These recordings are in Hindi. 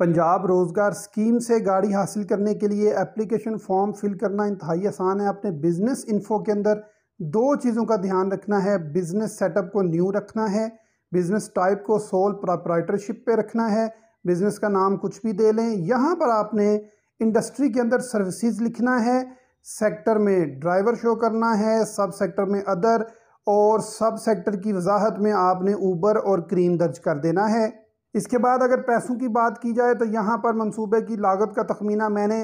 पंजाब रोज़गार स्कीम से गाड़ी हासिल करने के लिए एप्लीकेशन फॉर्म फिल करना इंतहाई आसान है। अपने बिज़नेस इन्फो के अंदर दो चीज़ों का ध्यान रखना है, बिज़नेस सेटअप को न्यू रखना है, बिज़नेस टाइप को सोल प्रॉपराइटरशिप पे रखना है, बिज़नेस का नाम कुछ भी दे लें। यहाँ पर आपने इंडस्ट्री के अंदर सर्विसेज लिखना है, सेक्टर में ड्राइवर शो करना है, सब सेक्टर में अदर और सब सेक्टर की वजाहत में आपने ऊबर और करीम दर्ज कर देना है। इसके बाद अगर पैसों की बात की जाए तो यहाँ पर मंसूबे की लागत का तखमीना मैंने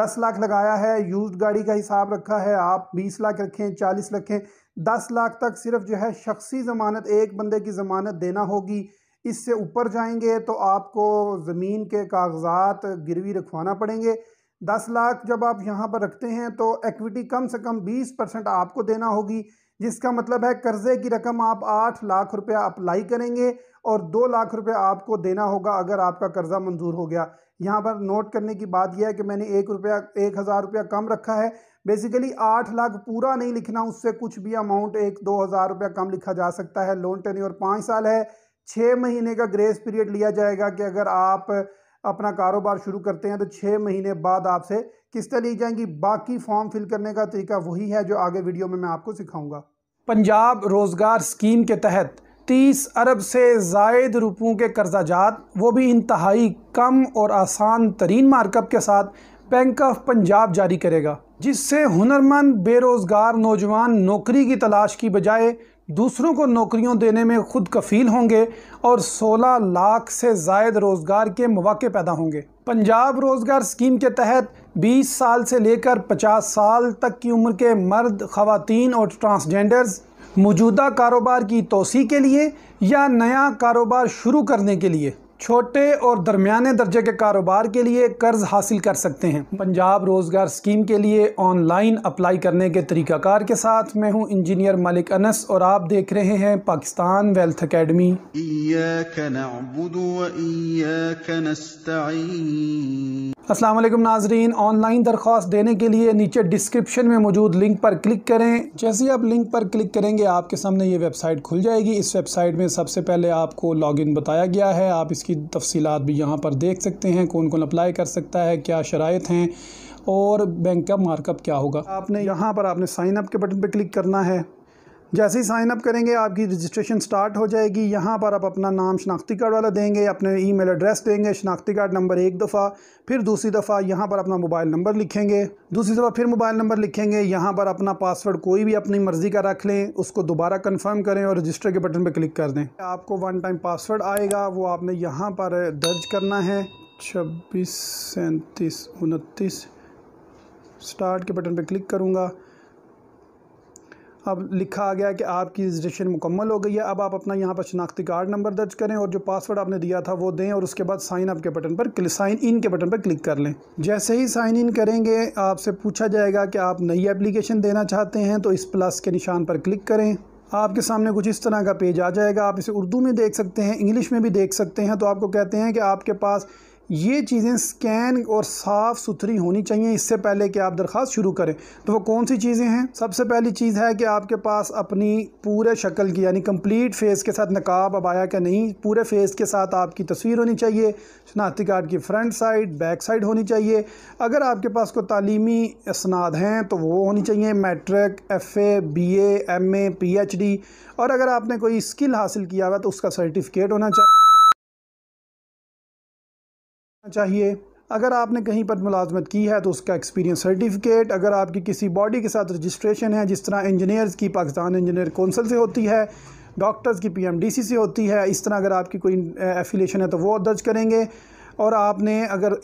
10 लाख लगाया है, यूज्ड गाड़ी का हिसाब रखा है, आप 20 लाख रखें, 40 रखें, 10 लाख तक सिर्फ जो है शख्सी ज़मानत, एक बंदे की ज़मानत देना होगी। इससे ऊपर जाएंगे तो आपको ज़मीन के कागजात गिरवी रखवाना पड़ेंगे। 10 लाख जब आप यहाँ पर रखते हैं तो एक्विटी कम से कम 20% आपको देना होगी, जिसका मतलब है कर्ज़े की रकम आप 8 लाख रुपया अप्लाई करेंगे और 2 लाख रुपया आपको देना होगा अगर आपका कर्ज़ा मंजूर हो गया। यहाँ पर नोट करने की बात यह है कि मैंने 1,000 रुपया कम रखा है, बेसिकली 8 लाख पूरा नहीं लिखना, उससे कुछ भी अमाउंट 1-2 हज़ार रुपया कम लिखा जा सकता है। लोन टेन्योर 5 साल है, 6 महीने का ग्रेस पीरियड लिया जाएगा कि अगर आप अपना कारोबार शुरू करते हैं तो 6 महीने बाद आपसे किस्तें ली जाएंगी। बाकी फॉर्म फिल करने का तरीका वही है जो आगे वीडियो में मैं आपको सिखाऊंगा। पंजाब रोज़गार स्कीम के तहत 30 अरब से ज़ायद रुपयों के कर्जाजात, वो भी इंतहाई कम और आसान तरीन मार्कअप के साथ बैंक ऑफ पंजाब जारी करेगा, जिससे हुनरमंद बेरोज़गार नौजवान नौकरी की तलाश की बजाय दूसरों को नौकरियों देने में खुद कफ़ील होंगे और 16 लाख से ज़ायद रोज़गार के मौके पैदा होंगे। पंजाब रोज़गार स्कीम के तहत 20 साल से लेकर 50 साल तक की उम्र के मर्द, ख़वातीन और ट्रांसजेंडर्स मौजूदा कारोबार की तोसी के लिए या नया कारोबार शुरू करने के लिए, छोटे और दरमियाने दर्जे के कारोबार के लिए कर्ज हासिल कर सकते हैं। पंजाब रोज़गार स्कीम के लिए ऑनलाइन अप्लाई करने के तरीक़ाकार के साथ मैं हूं इंजीनियर मलिक अनस और आप देख रहे हैं पाकिस्तान वेल्थ एकेडमी। अस्सलाम वालेकुम नाजरीन, ऑनलाइन दरख्वास्त देने के लिए नीचे डिस्क्रिप्शन में मौजूद लिंक पर क्लिक करें। जैसे ही आप लिंक पर क्लिक करेंगे आपके सामने ये वेबसाइट खुल जाएगी। इस वेबसाइट में सबसे पहले आपको लॉगिन बताया गया है, आप इसकी तफसीलात भी यहाँ पर देख सकते हैं, कौन कौन अप्लाई कर सकता है, क्या शराइत हैं और बैंक का मार्कअप क्या होगा। आपने यहाँ पर आपने साइन अप के बटन पर क्लिक करना है। जैसे ही साइन अप करेंगे आपकी रजिस्ट्रेशन स्टार्ट हो जाएगी। यहाँ पर आप अपना नाम शनाख्ती कार्ड वाला देंगे, अपने ईमेल एड्रेस देंगे, शनाख्ती कार्ड नंबर 1 दफ़ा, फिर दूसरी दफ़ा यहाँ पर अपना मोबाइल नंबर लिखेंगे, दूसरी दफ़ा फिर मोबाइल नंबर लिखेंगे। यहाँ पर अपना पासवर्ड कोई भी अपनी मर्ज़ी का रख लें, उसको दोबारा कंफर्म करें और रजिस्टर के बटन पर क्लिक कर दें। आपको 1 टाइम पासवर्ड आएगा, वो आपने यहाँ पर दर्ज करना है 26-37-29। स्टार्ट के बटन पर क्लिक करूँगा। अब लिखा आ गया कि आपकी रजिस्ट्रेशन मुकम्मल हो गई है। अब आप अपना यहाँ पर शनाख्ती कार्ड नंबर दर्ज करें और जो पासवर्ड आपने दिया था वो दें और उसके बाद साइन अप के बटन पर क्लिक, साइन इन के बटन पर क्लिक कर लें। जैसे ही साइन इन करेंगे आपसे पूछा जाएगा कि आप नई एप्लीकेशन देना चाहते हैं, तो इस प्लस के निशान पर क्लिक करें। आपके सामने कुछ इस तरह का पेज आ जाएगा। आप इसे उर्दू में देख सकते हैं, इंग्लिश में भी देख सकते हैं। तो आपको कहते हैं कि आपके पास ये चीज़ें स्कैन और साफ़ सुथरी होनी चाहिए इससे पहले कि आप दरख्वास्त शुरू करें। तो वो कौन सी चीज़ें हैं? सबसे पहली चीज़ है कि आपके पास अपनी पूरे शक्ल की यानी कंप्लीट फेस के साथ नकाब अब आया क्या नहीं, पूरे फेस के साथ आपकी तस्वीर होनी चाहिए। शनाख्ती कार्ड की फ्रंट साइड, बैक साइड होनी चाहिए। अगर आपके पास कोई तालीमी असनाद हैं तो वो होनी चाहिए, matric, FA, BA, MA, PhD। और अगर आपने कोई स्किल हासिल किया हुआ तो उसका सर्टिफिकेट होना चाहिए। अगर आपने कहीं पर मुलाजमत की है तो उसका एक्सपीरियंस सर्टिफिकेट। अगर आपकी किसी बॉडी के साथ रजिस्ट्रेशन है, जिस तरह इंजीनियर्स की पाकिस्तान इंजीनियर कौंसिल से होती है, डॉक्टर्स की PMDC से होती है, इस तरह अगर आपकी कोई एफिलेशन है तो वो दर्ज करेंगे। और आपने अगर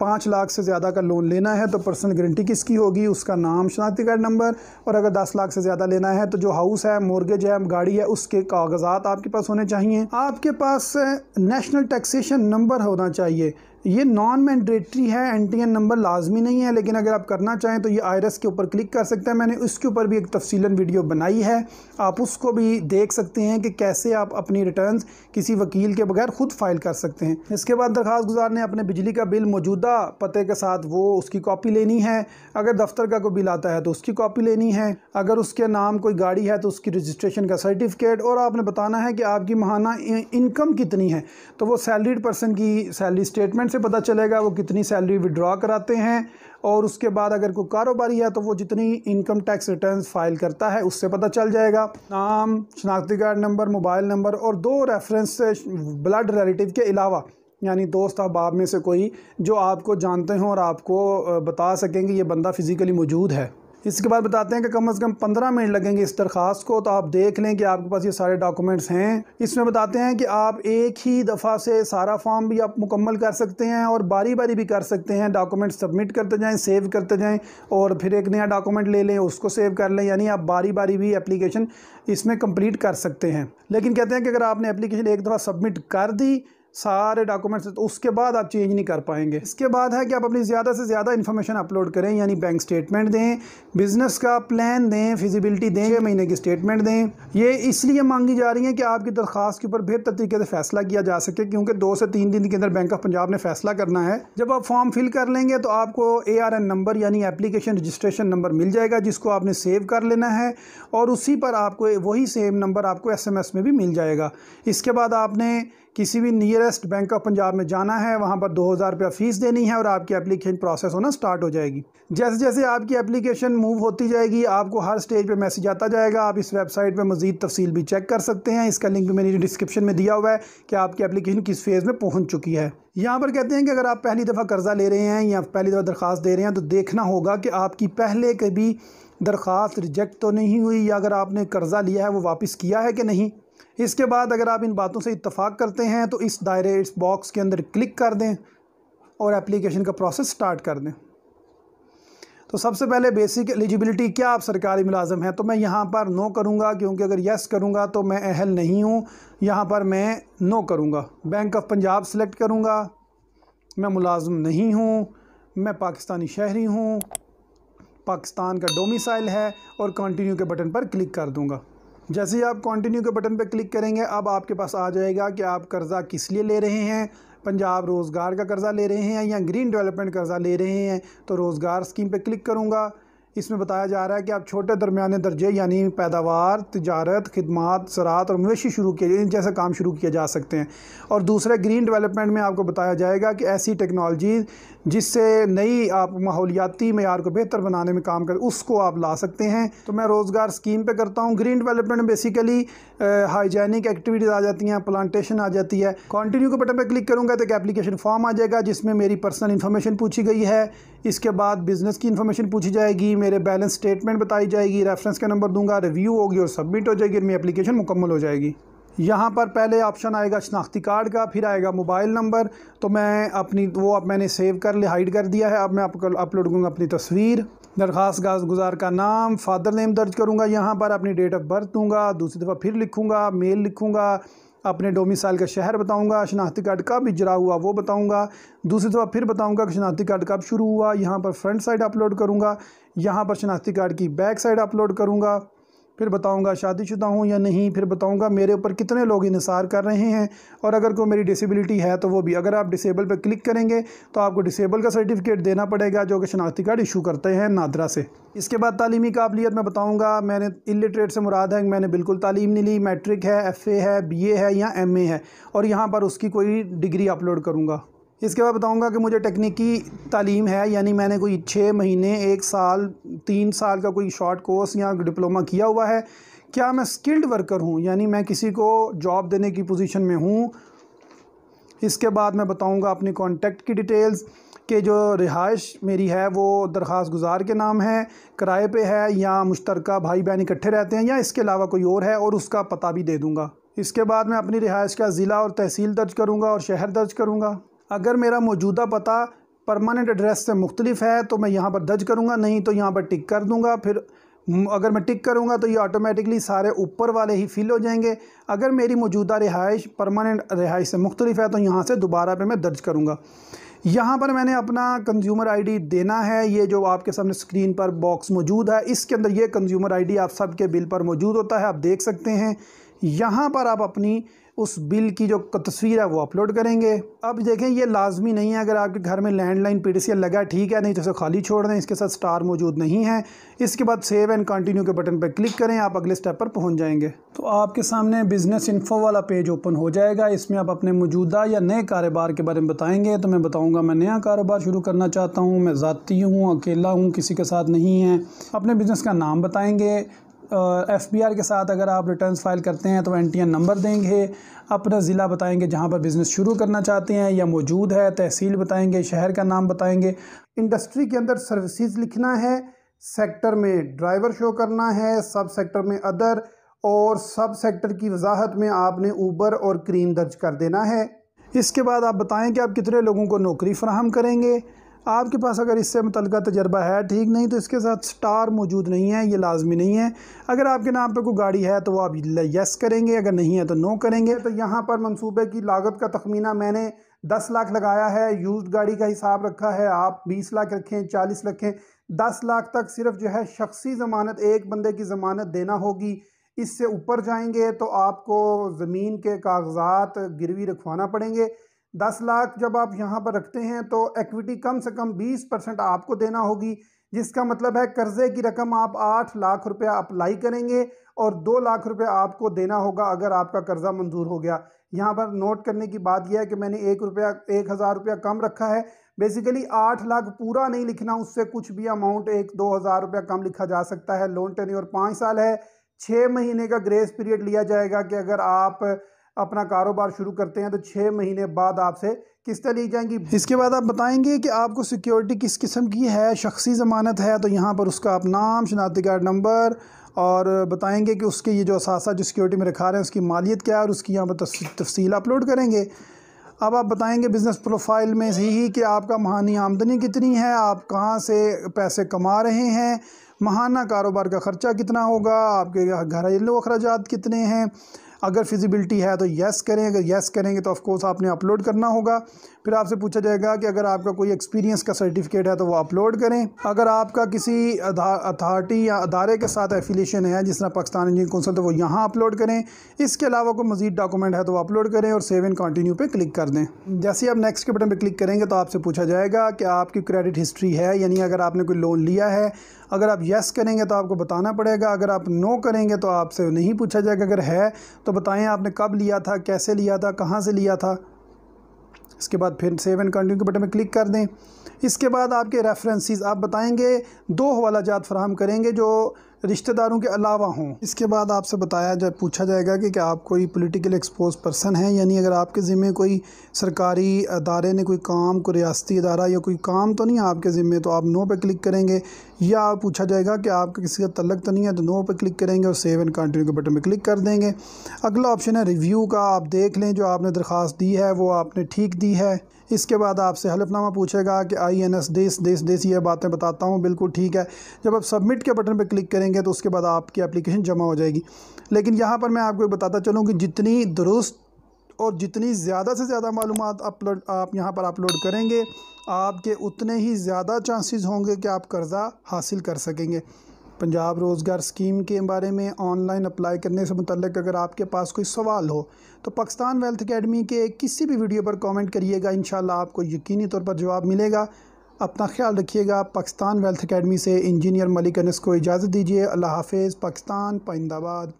5 लाख से ज़्यादा का लोन लेना है तो पर्सनल गारंटी किसकी होगी, उसका नाम, शनाख्ती कार्ड नंबर। और अगर 10 लाख से ज़्यादा लेना है तो जो हाउस है, मॉर्गेज है, गाड़ी है, उसके कागजात आपके पास होने चाहिए। आपके पास नेशनल टैक्सेशन नंबर होना चाहिए, ये नॉन मैंडेटरी है, एनटीएन नंबर लाजमी नहीं है, लेकिन अगर आप करना चाहें तो ये आईआरएस के ऊपर क्लिक कर सकते हैं। मैंने उसके ऊपर भी एक तफसीलन वीडियो बनाई है, आप उसको भी देख सकते हैं कि कैसे आप अपनी रिटर्न्स किसी वकील के बगैर खुद फाइल कर सकते हैं। इसके बाद दरख्वास्त गुजार ने अपने बिजली का बिल मौजूदा पते के साथ वो उसकी कॉपी लेनी है, अगर दफ्तर का कोई बिल आता है तो उसकी कॉपी लेनी है, अगर उसके नाम कोई गाड़ी है तो उसकी रजिस्ट्रेशन का सर्टिफिकेट, और आपने बताना है कि आपकी माहाना इनकम कितनी है। तो वो सैलरीड पर्सन की सैलरी स्टेटमेंट से पता चलेगा वो कितनी सैलरी विड्रॉ कराते हैं, और उसके बाद अगर कोई कारोबारी है तो वो जितनी इनकम टैक्स रिटर्न्स फाइल करता है उससे पता चल जाएगा। नाम, शनाख्ती कार्ड नंबर, मोबाइल नंबर और दो रेफरेंस ब्लड रिलेटिव के अलावा, यानी दोस्त अहबाब में से कोई जो आपको जानते हों और आपको बता सकेंगे ये बंदा फिजिकली मौजूद है। इसके बाद बताते हैं कि कम से कम 15 मिनट लगेंगे इस दरख्वास्त को, तो आप देख लें कि आपके पास ये सारे डॉक्यूमेंट्स हैं। इसमें बताते हैं कि आप एक ही दफ़ा से सारा फॉर्म भी आप मुकम्मल कर सकते हैं और बारी बारी भी कर सकते हैं, डॉक्यूमेंट्स सबमिट करते जाएं, सेव करते जाएं और फिर एक नया डॉक्यूमेंट ले लें उसको सेव कर लें, यानी आप बारी बारी भी एप्लीकेशन इसमें कंप्लीट कर सकते हैं। लेकिन कहते हैं कि अगर आपने एप्लीकेशन एक दफ़ा सबमिट कर दी सारे डॉक्यूमेंट्स तो उसके बाद आप चेंज नहीं कर पाएंगे। इसके बाद है कि आप अपनी ज़्यादा से ज़्यादा इन्फॉर्मेशन अपलोड करें, यानी बैंक स्टेटमेंट दें, बिज़नेस का प्लान दें, फिजिबिलिटी दें, 6 महीने की स्टेटमेंट दें। ये इसलिए मांगी जा रही है कि आपकी दरख्वास्त के ऊपर बेहतर तरीके से फैसला किया जा सके, क्योंकि 2 से 3 दिन के अंदर बैंक ऑफ पंजाब ने फैसला करना है। जब आप फॉर्म फिल कर लेंगे तो आपको ARN नंबर यानी एप्लीकेशन रजिस्ट्रेशन नंबर मिल जाएगा, जिसको आपने सेव कर लेना है और उसी पर आपको वही सेम नंबर आपको SMS में भी मिल जाएगा। इसके बाद आपने किसी भी नियरेस्ट बैंक ऑफ पंजाब में जाना है, वहाँ पर 2000 रुपया फ़ीस देनी है और आपकी एप्लीकेशन प्रोसेस होना स्टार्ट हो जाएगी। जैसे जैसे आपकी एप्लीकेशन मूव होती जाएगी आपको हर स्टेज पे मैसेज आता जाएगा। आप इस वेबसाइट पे मज़ीद तफसील भी चेक कर सकते हैं, इसका लिंक भी मैंने डिस्क्रिप्शन में दिया हुआ है कि आपकी एप्लीकेशन किस फेज़ में पहुँच चुकी है। यहाँ पर कहते हैं कि अगर आप पहली दफ़ा कर्ज़ा ले रहे हैं या पहली दफ़ा दरख्वास्त दे रहे हैं तो देखना होगा कि आपकी पहले कभी दरख्वास्त रिजेक्ट तो नहीं हुई, या अगर आपने कर्ज़ा लिया है वो वापस किया है कि नहीं। इसके बाद अगर आप इन बातों से इत्तफाक करते हैं तो इस दायरे, इस बॉक्स के अंदर क्लिक कर दें और एप्लीकेशन का प्रोसेस स्टार्ट कर दें। तो सबसे पहले बेसिक एलिजिबिलिटी, क्या आप सरकारी मुलाजम हैं, तो मैं यहाँ पर नो करूँगा, क्योंकि अगर यस करूँगा तो मैं अहल नहीं हूँ। यहाँ पर मैं नो करूँगा, बैंक ऑफ पंजाब सेलेक्ट करूँगा, मैं मुलाजम नहीं हूँ, मैं पाकिस्तानी शहरी हूँ, पाकिस्तान का डोमिसाइल है और कंटिन्यू के बटन पर क्लिक कर दूँगा। जैसे ही आप कंटिन्यू के बटन पर क्लिक करेंगे अब आपके पास आ जाएगा कि आप कर्ज़ा किस लिए ले रहे हैं, पंजाब रोज़गार का कर्ज़ा ले रहे हैं या ग्रीन डेवलपमेंट कर्ज़ा ले रहे हैं। तो रोज़गार स्कीम पर क्लिक करूँगा। इसमें बताया जा रहा है कि आप छोटे दरमियाने दर्जे यानी पैदावार, तिजारत, खिदमात, ज़राअत और मवेशी शुरू किए जैसा काम शुरू किया जा सकते हैं। और दूसरे ग्रीन डेवलपमेंट में आपको बताया जाएगा कि ऐसी टेक्नोलॉजी जिससे नई आप माहौलियाती मेयार को बेहतर बनाने में काम कर उसको आप ला सकते हैं। तो मैं रोज़गार स्कीम पर करता हूँ। ग्रीन डेवलपमेंट में बेसिकली हाइजीनिक एक्टिविटीज़ आ जाती हैं, प्लांटेशन आ जाती है। कंटिन्यू के बटन पर क्लिक करूँगा तो एक एप्लीकेशन फॉर्म आ जाएगा जिसमें मेरी पर्सनल इन्फॉर्मेशन पूछी गई है। इसके बाद बिज़नेस की इन्फॉर्मेशन पूछी जाएगी, मेरे बैलेंस स्टेटमेंट बताई जाएगी, रेफरेंस का नंबर दूंगा, रिव्यू होगी और सबमिट हो जाएगी और मेरी एप्लीकेशन मुकम्मल हो जाएगी। यहाँ पर पहले ऑप्शन आएगा शनाख्ती कार्ड का, फिर आएगा मोबाइल नंबर। तो मैं अपनी वो अब मैंने सेव कर लिया, हाइड कर दिया है। अब मैं आपको अपलोड करूँगा अपनी तस्वीर, दरख्वास्त गुजार का नाम, फादर नेम दर्ज करूँगा, यहाँ पर अपनी डेट ऑफ बर्थ दूँगा, दूसरी दफ़ा फिर लिखूँगा, मेल लिखूँगा, अपने डोमिसाइल का शहर बताऊंगा, शनाख्ती कार्ड कब इजरा हुआ वो बताऊंगा, दूसरी तरफ फिर बताऊंगा कि शनाख्ती कार्ड कब शुरू हुआ। यहाँ पर फ्रंट साइड अपलोड करूंगा, यहाँ पर शनाख्ती कार्ड की बैक साइड अपलोड करूंगा, फिर बताऊंगा शादीशुदा हूँ या नहीं, फिर बताऊंगा मेरे ऊपर कितने लोग इंसार कर रहे हैं और अगर कोई मेरी डिसेबिलिटी है तो वो भी। अगर आप डिसेबल पर क्लिक करेंगे तो आपको डिसेबल का सर्टिफिकेट देना पड़ेगा जो कि शनाख्ती कार्ड इशू करते हैं नादरा से। इसके बाद तालीमी काबिलियत मैं बताऊंगा। मैंने इलिटरेट से मुराद है कि मैंने बिल्कुल तालीम नहीं ली, मैट्रिक है, FA है, BA है या MA है, और यहाँ पर उसकी कोई डिग्री अपलोड करूँगा। इसके बाद बताऊंगा कि मुझे तकनीकी तालीम है, यानी मैंने कोई 6 महीने, 1 साल, 3 साल का कोई शॉर्ट कोर्स या डिप्लोमा किया हुआ है। क्या मैं स्किल्ड वर्कर हूँ, यानी मैं किसी को जॉब देने की पोजीशन में हूँ। इसके बाद मैं बताऊंगा अपनी कॉन्टैक्ट की डिटेल्स, कि जो रिहाइश मेरी है वो दरख्वास्त गुजार के नाम है, किराए पे है या मुश्तरका भाई बहन इकट्ठे रहते हैं या इसके अलावा कोई और है, और उसका पता भी दे दूँगा। इसके बाद मैं अपनी रिहाइश का ज़िला और तहसील दर्ज करूँगा और शहर दर्ज करूँगा। अगर मेरा मौजूदा पता परमानेंट एड्रेस से मुख्तलिफ है तो मैं यहाँ पर दर्ज करूँगा, नहीं तो यहाँ पर टिक कर दूँगा। फिर अगर मैं टिक करूँगा तो ये ऑटोमेटिकली सारे ऊपर वाले ही फिल हो जाएंगे। अगर मेरी मौजूदा रिहाइश परमानेंट रिहाइश से मुख्तलिफ है तो यहाँ से दोबारा पे मैं दर्ज करूँगा। यहाँ पर मैंने अपना कंज्यूमर आईडी देना है। ये जो आपके सामने स्क्रीन पर बॉक्स मौजूद है, इसके अंदर ये कंज्यूमर आईडी आप सबके बिल पर मौजूद होता है, आप देख सकते हैं। यहाँ पर आप अपनी उस बिल की जो तस्वीर है वो अपलोड करेंगे। अब देखें, ये लाजमी नहीं है, अगर आपके घर में लैंडलाइन PTCL लगा ठीक है, नहीं तो उसे खाली छोड़ दें, इसके साथ स्टार मौजूद नहीं है। इसके बाद सेव एंड कंटिन्यू के बटन पर क्लिक करें, आप अगले स्टेप पर पहुंच जाएंगे। तो आपके सामने बिज़नेस इन्फो वाला पेज ओपन हो जाएगा। इसमें आप अपने मौजूदा या नए कारोबार के बारे में बताएँगे। तो मैं बताऊँगा मैं नया कारोबार शुरू करना चाहता हूँ, मैं ज़ाती हूँ, अकेला हूँ, किसी के साथ नहीं है। अपने बिज़नेस का नाम बताएँगे। FBR के साथ अगर आप रिटर्न्स फाइल करते हैं तो NTN नंबर देंगे। अपना ज़िला बताएंगे जहां पर बिज़नेस शुरू करना चाहते हैं या मौजूद है। तहसील बताएंगे, शहर का नाम बताएंगे। इंडस्ट्री के अंदर सर्विसेज लिखना है, सेक्टर में ड्राइवर शो करना है, सब सेक्टर में अदर, और सब सेक्टर की वजाहत में आपने ऊबर और करीम दर्ज कर देना है। इसके बाद आप बताएँ कि आप कितने लोगों को नौकरी फराहम करेंगे। आपके पास अगर इससे मुतल्लिका तजर्बा है ठीक, नहीं तो इसके साथ स्टार मौजूद नहीं है, ये लाजमी नहीं है। अगर आपके नाम पर कोई गाड़ी है तो आप यस करेंगे, अगर नहीं है तो नो करेंगे। तो यहाँ पर मंसूबे की लागत का तखमीना मैंने 10 लाख लगाया है, यूज्ड गाड़ी का हिसाब रखा है, आप 20 लाख रखें, 40 रखें, 10 लाख तक सिर्फ जो है शख्सी ज़मानत, एक बंदे की ज़मानत देना होगी। इससे ऊपर जाएंगे तो आपको ज़मीन के कागजात गिरवी रखवाना पड़ेंगे। 10 लाख जब आप यहाँ पर रखते हैं तो एक्विटी कम से कम 20% आपको देना होगी, जिसका मतलब है कर्ज़े की रकम आप 8 लाख रुपया अप्लाई करेंगे और 2 लाख रुपया आपको देना होगा अगर आपका कर्ज़ा मंजूर हो गया। यहाँ पर नोट करने की बात यह है कि मैंने 1,000 रुपया कम रखा है। बेसिकली 8 लाख पूरा नहीं लिखना, उससे कुछ भी अमाउंट 1-2 हज़ार रुपया कम लिखा जा सकता है। लोन टेन्योर 5 साल है, 6 महीने का ग्रेस पीरियड लिया जाएगा कि अगर आप अपना कारोबार शुरू करते हैं तो 6 महीने बाद आपसे किस्तें ली जाएंगी। इसके बाद आप बताएंगे कि आपको सिक्योरिटी किस किस्म की है। शख्सी ज़मानत है तो यहाँ पर उसका आप नाम, शनाख्ती कार्ड नंबर, और बताएंगे कि उसके ये जो असासा जो सिक्योरिटी में रखा रहे हैं उसकी मालियत क्या है, और उसकी यहाँ पर तफसील अपलोड करेंगे। अब आप बताएंगे बिज़नेस प्रोफाइल में यही कि आपका माहानी आमदनी कितनी है, आप कहाँ से पैसे कमा रहे हैं, माहाना कारोबार का ख़र्चा कितना होगा, आपके घरेलू अखराजात कितने हैं। अगर फिजिबिलिटी है तो यस करें, अगर यस करेंगे तो ऑफकोर्स आपने अपलोड करना होगा। फिर आपसे पूछा जाएगा कि अगर आपका कोई एक्सपीरियंस का सर्टिफिकेट है तो वो अपलोड करें। अगर आपका किसी अथॉरिटी या अदारे के साथ एफिलिएशन है, जिस तरह पाकिस्तान इंजीनियरिंग कौंसिल, तो वो यहाँ अपलोड करें। इसके अलावा कोई मज़ीद डॉक्यूमेंट है तो वो अपलोड करें और सेव एंड कंटिन्यू पर क्लिक कर दें। जैसे आप नेक्स्ट के बटन पर क्लिक करेंगे तो आपसे पूछा जाएगा कि आपकी क्रेडिट हिस्ट्री है, यानी अगर आपने कोई लोन लिया है। अगर आप यस करेंगे तो आपको बताना पड़ेगा, अगर आप नो करेंगे तो आपसे नहीं पूछा जाएगा। अगर है तो बताएं आपने कब लिया था, कैसे लिया था, कहां से लिया था। इसके बाद फिर सेव एंड कंटिन्यू के बटन पर क्लिक कर दें। इसके बाद आपके रेफरेंसेस आप बताएंगे, 2 हवालाजात फराहम करेंगे जो रिश्तेदारों के अलावा हों। इसके बाद आपसे पूछा जाएगा कि क्या आप कोई पॉलिटिकल एक्सपोज पर्सन हैं, यानी अगर आपके ज़िम्मे कोई सरकारी अदारे ने कोई काम, कोई रियासती अदारा या कोई काम तो नहीं है आपके ज़िम्मे, तो आप नो पर क्लिक करेंगे। या पूछा जाएगा कि आपका किसी का तल्लक तो नहीं है, तो नो पर क्लिक करेंगे और सेव एंड कंटिन्यू के बटन पर क्लिक कर देंगे। अगला ऑप्शन है रिव्यू का, आप देख लें जो आपने दरख्वास्त दी है वो आपने ठीक दी है। इसके बाद आपसे हलफनामा पूछेगा कि INS देश देश देश ये बातें बताता हूँ, बिल्कुल ठीक है। जब आप सबमिट के बटन पर क्लिक करेंगे तो उसके बाद आपकी एप्लीकेशन जमा हो जाएगी। लेकिन यहाँ पर मैं आपको बताता चलूँ कि जितनी दुरुस्त और जितनी ज़्यादा से ज़्यादा मालूमात आप यहाँ पर अपलोड करेंगे, आपके उतने ही ज़्यादा चांसेस होंगे कि आप कर्ज़ा हासिल कर सकेंगे। पंजाब रोज़गार स्कीम के बारे में ऑनलाइन अप्लाई करने से मुतल्लिक अगर आपके पास कोई सवाल हो तो पाकिस्तान वेल्थ एकेडमी के किसी भी वीडियो पर कमेंट करिएगा, इंशाल्लाह आपको यकीनी तौर पर जवाब मिलेगा। अपना ख्याल रखिएगा। पाकिस्तान वेल्थ एकेडमी से इंजीनियर मलिक अनस को इजाज़त दीजिए। अल्लाह हाफ़िज़। पाकिस्तान पाइंदाबाद।